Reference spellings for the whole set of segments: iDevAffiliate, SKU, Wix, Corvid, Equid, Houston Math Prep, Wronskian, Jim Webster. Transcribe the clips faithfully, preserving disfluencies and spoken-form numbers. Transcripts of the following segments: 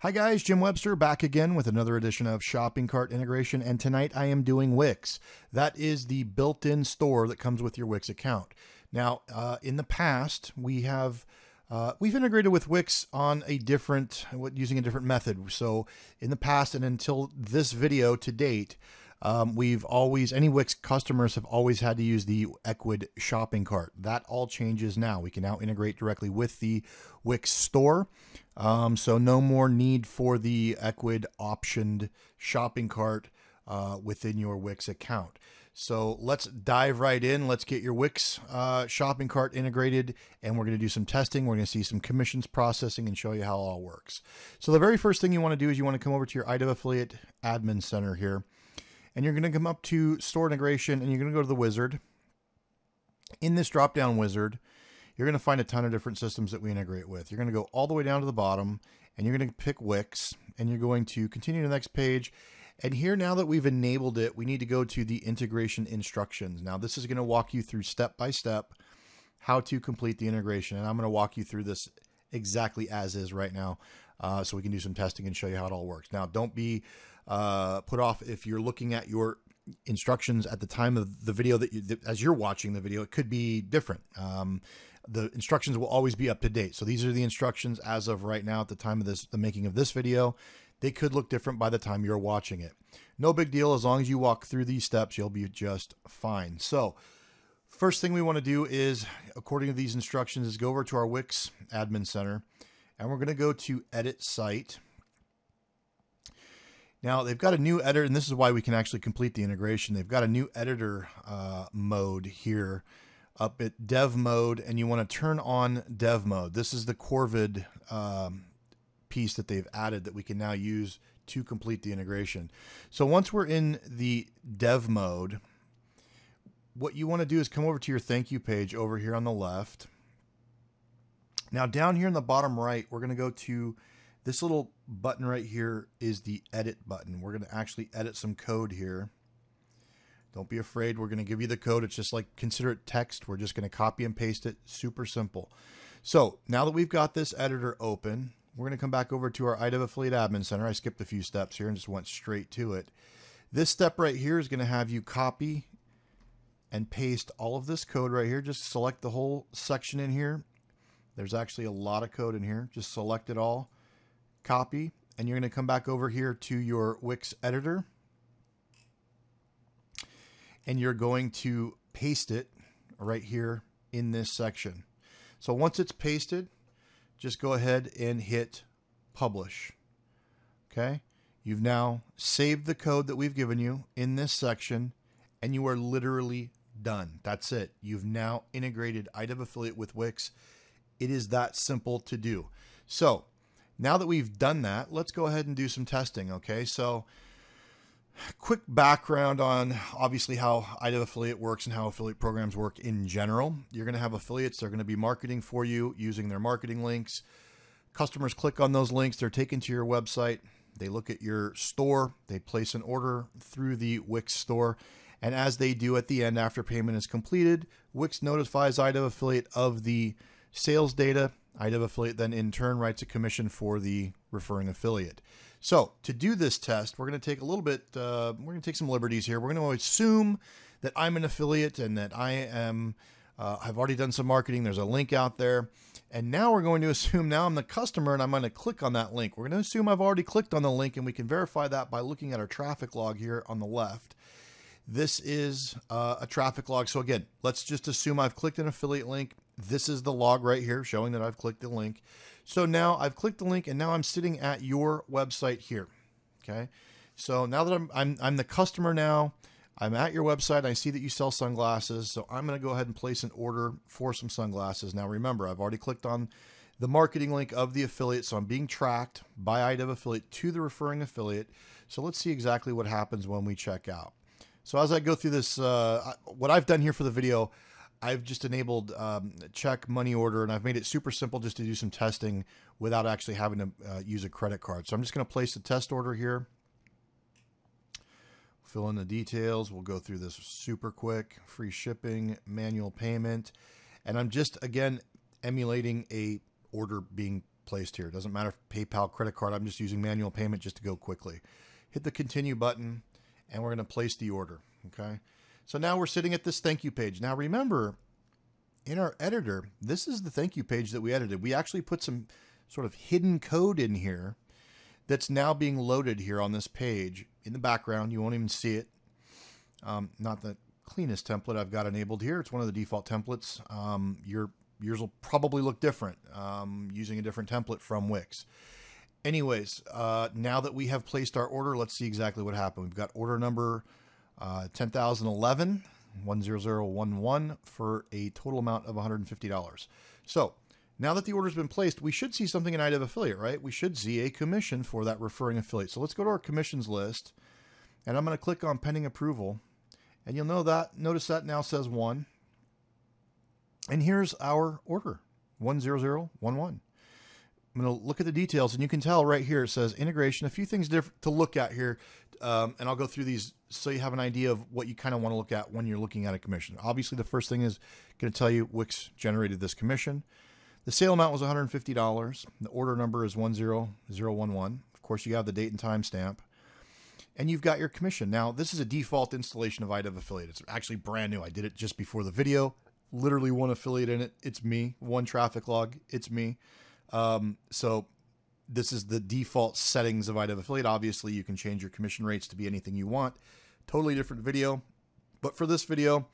Hi guys, Jim Webster back again with another edition of Shopping Cart Integration, and tonight I am doing Wix. That is the built-in store that comes with your Wix account. Now, uh, in the past, we have uh, we've integrated with Wix on a different, using a different method. So in the past and until this video to date, um, we've always, any Wix customers have always had to use the Equid shopping cart. That all changes now. We can now integrate directly with the Wix store. Um, so no more need for the Equid optioned shopping cart uh, within your Wix account. So let's dive right in. Let's get your Wix uh, shopping cart integrated, and we're going to do some testing. We're going to see some commissions processing and show you how it all works. So the very first thing you want to do is you want to come over to your iDevAffiliate admin center here, and you're going to come up to store integration, and you're going to go to the wizard. In this drop-down wizard, you're going to find a ton of different systems that we integrate with. You're going to go all the way down to the bottom, and you're going to pick Wix, and you're going to continue to the next page. And here, now that we've enabled it, we need to go to the integration instructions. Now, this is going to walk you through step by step how to complete the integration, and I'm going to walk you through this exactly as is right now, uh, so we can do some testing and show you how it all works. Now, don't be uh, put off if you're looking at your instructions at the time of the video that you, as you're watching the video, it could be different. Um, the instructions will always be up to date. So these are the instructions as of right now at the time of this, the making of this video. They could look different by the time you're watching it. No big deal. As long as you walk through these steps, you'll be just fine. So first thing we want to do is, according to these instructions, is go over to our Wix admin center, and we're going to go to edit site. Now, they've got a new editor, and this is why we can actually complete the integration. They've got a new editor uh, mode here up at dev mode, and you want to turn on dev mode. This is the Corvid um, piece that they've added that we can now use to complete the integration. So once we're in the dev mode, what you want to do is come over to your thank you page over here on the left. Now, down here in the bottom right, we're going to go to this little button right here is the edit button. We're going to actually edit some code here. Don't be afraid. We're going to give you the code. It's just like, consider it text. We're just going to copy and paste it. Super simple. So now that we've got this editor open, we're going to come back over to our iDevAffiliate Admin Center. I skipped a few steps here and just went straight to it. This step right here is going to have you copy and paste all of this code right here. Just select the whole section in here. There's actually a lot of code in here. Just select it all. Copy, and you're going to come back over here to your Wix editor, and you're going to paste it right here in this section. So once it's pasted, just go ahead and hit publish. Okay, you've now saved the code that we've given you in this section, and you are literally done. That's it. You've now integrated iDevAffiliate with Wix. It is that simple to do. So now that we've done that, let's go ahead and do some testing, okay? So quick background on obviously how iDevAffiliate works and how affiliate programs work in general. You're going to have affiliates. They're going to be marketing for you using their marketing links. Customers click on those links. They're taken to your website. They look at your store. They place an order through the Wix store. And as they do at the end, after payment is completed, Wix notifies iDevAffiliate of the sales data. iDevAffiliate then in turn writes a commission for the referring affiliate. So to do this test, we're going to take a little bit, uh, we're going to take some liberties here. We're going to assume that I'm an affiliate and that I am, uh, I've already done some marketing. There's a link out there. And now we're going to assume now I'm the customer and I'm going to click on that link. We're going to assume I've already clicked on the link, and we can verify that by looking at our traffic log here on the left. This is uh, a traffic log. So again, let's just assume I've clicked an affiliate link. This is the log right here showing that I've clicked the link. So now I've clicked the link, and now I'm sitting at your website here. Okay. So now that I'm, I'm, I'm the customer now, I'm at your website. I see that you sell sunglasses. So I'm going to go ahead and place an order for some sunglasses. Now, remember, I've already clicked on the marketing link of the affiliate. So I'm being tracked by iDevAffiliate to the referring affiliate. So let's see exactly what happens when we check out. So as I go through this, uh, what I've done here for the video, I've just enabled um, check money order, and I've made it super simple just to do some testing without actually having to uh, use a credit card. So I'm just going to place the test order here. Fill in the details. We'll go through this super quick. Free shipping, manual payment. And I'm just, again, emulating a order being placed here. It doesn't matter if PayPal, credit card, I'm just using manual payment just to go quickly. Hit the continue button and we're going to place the order. Okay. So now we're sitting at this thank you page. Now remember, in our editor, this is the thank you page that we edited. We actually put some sort of hidden code in here that's now being loaded here on this page in the background. You won't even see it. Um, not the cleanest template I've got enabled here. It's one of the default templates. Um, your yours will probably look different um, using a different template from Wix. Anyways, uh, now that we have placed our order, let's see exactly what happened. We've got order number uh, ten thousand eleven. one zero zero one one for a total amount of one hundred fifty dollars. So now that the order's been placed, we should see something in iDev Affiliate, right? We should see a commission for that referring affiliate. So let's go to our commissions list, and I'm going to click on pending approval, and you'll know that notice that now says one, and here's our order one zero zero one one. I'm going to look at the details, and you can tell right here it says integration. A few things different to look at here, um, and I'll go through these so you have an idea of what you kind of want to look at when you're looking at a commission. Obviously, the first thing is going to tell you Wix generated this commission. The sale amount was one hundred fifty dollars. The order number is one zero zero one one. Of course, you have the date and time stamp, and you've got your commission. Now, this is a default installation of iDev Affiliate. It's actually brand new. I did it just before the video. Literally one affiliate in it. It's me. One traffic log. It's me. Um, so this is the default settings of iDev Affiliate. Obviously you can change your commission rates to be anything you want. Totally different video, but for this video,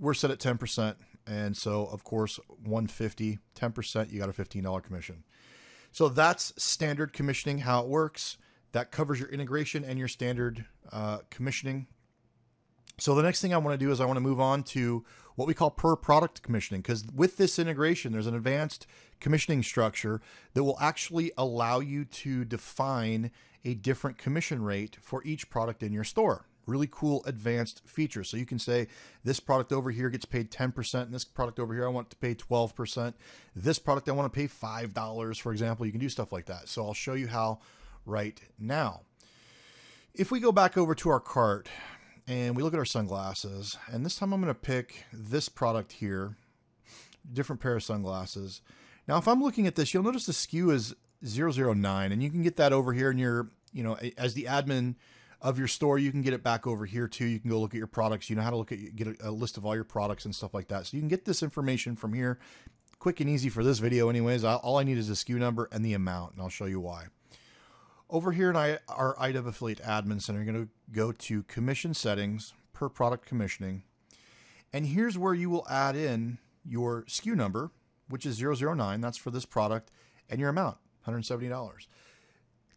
we're set at ten percent. And so of course, one fifty, ten percent, you got a fifteen dollar commission. So that's standard commissioning, how it works. That covers your integration and your standard, uh, commissioning. So the next thing I want to do is I want to move on to what we call per product commissioning, because with this integration, there's an advanced commissioning structure that will actually allow you to define a different commission rate for each product in your store. Really cool advanced feature. So you can say this product over here gets paid ten percent, and this product over here, I want it to pay twelve percent. This product, I want to pay five dollars, for example. You can do stuff like that. So I'll show you how right now. If we go back over to our cart, and we look at our sunglasses, and this time I'm going to pick this product here, different pair of sunglasses. Now, if I'm looking at this, you'll notice the S K U is zero zero nine, and you can get that over here in your, you know, as the admin of your store, you can get it back over here too. You can go look at your products. You know how to look at, get a, a list of all your products and stuff like that. So you can get this information from here, quick and easy for this video anyways. I'll, all I need is the S K U number and the amount, and I'll show you why. Over here in our iDev Affiliate Admin Center, you're going to go to Commission Settings, Per Product Commissioning, and here's where you will add in your S K U number, which is zero zero nine, that's for this product, and your amount, one hundred seventy dollars.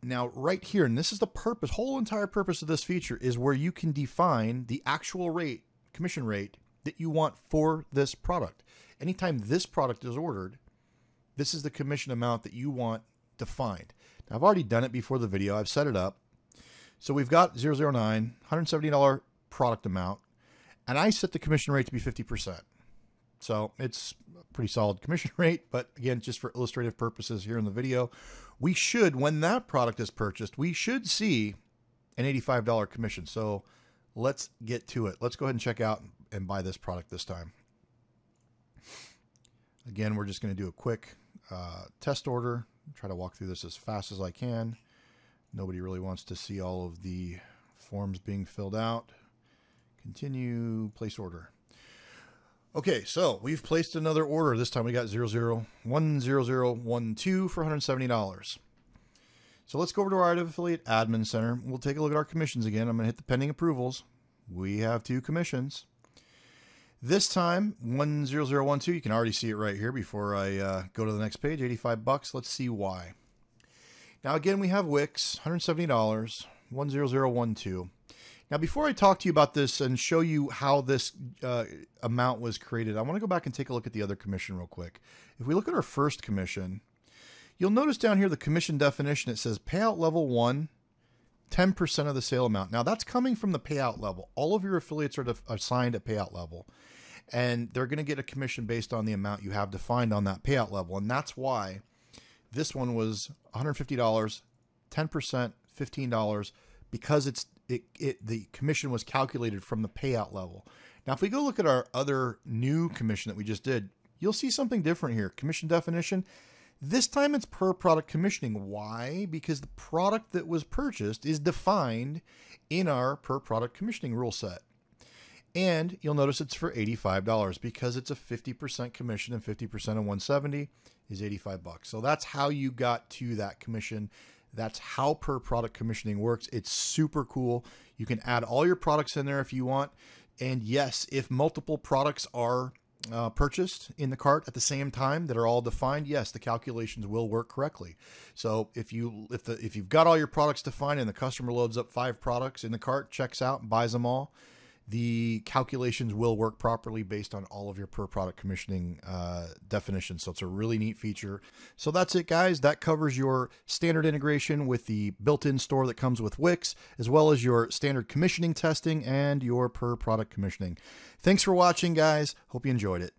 Now, right here, and this is the purpose, whole entire purpose of this feature, is where you can define the actual rate, commission rate, that you want for this product. Anytime this product is ordered, this is the commission amount that you want defined. Now, I've already done it before the video. I've set it up. So we've got zero zero nine, one hundred seventy dollar product amount, and I set the commission rate to be fifty percent. So it's a pretty solid commission rate, but again, just for illustrative purposes here in the video, we should, when that product is purchased, we should see an eighty-five dollar commission. So let's get to it. Let's go ahead and check out and buy this product this time. Again, we're just going to do a quick uh, test order. Try to walk through this as fast as I can. Nobody really wants to see all of the forms being filled out. Continue, place order. Okay, so we've placed another order. This time we got one zero zero one zero zero one two for one hundred seventy dollars. So let's go over to our iDev Affiliate Admin Center. We'll take a look at our commissions again. I'm going to hit the pending approvals. We have two commissions. This time, one zero zero one two, you can already see it right here before I uh, go to the next page, eighty-five bucks. Let's see why. Now, again, we have Wix, one hundred seventy dollars, one zero zero one two. Now, before I talk to you about this and show you how this uh, amount was created, I want to go back and take a look at the other commission real quick. If we look at our first commission, you'll notice down here the commission definition, it says payout level one, ten percent of the sale amount. Now that's coming from the payout level. All of your affiliates are assigned a payout level, and they're going to get a commission based on the amount you have defined on that payout level. And that's why this one was one hundred fifty dollars, ten percent, fifteen dollars, because it's it, it the commission was calculated from the payout level. Now, if we go look at our other new commission that we just did, you'll see something different here. Commission definition, This time it's per product commissioning. Why? Because the product that was purchased is defined in our per product commissioning rule set. And you'll notice it's for eighty-five dollars because it's a fifty percent commission, and fifty percent of one seventy is eighty-five bucks. So that's how you got to that commission. That's how per product commissioning works. It's super cool. You can add all your products in there if you want. And yes, if multiple products are Uh, purchased in the cart at the same time that are all defined, yes, the calculations will work correctly. So if you if the if you've got all your products defined and the customer loads up five products in the cart, checks out and buys them all, the calculations will work properly based on all of your per product commissioning uh, definitions. So it's a really neat feature. So that's it, guys. That covers your standard integration with the built-in store that comes with Wix, as well as your standard commissioning testing and your per product commissioning. Thanks for watching, guys. Hope you enjoyed it.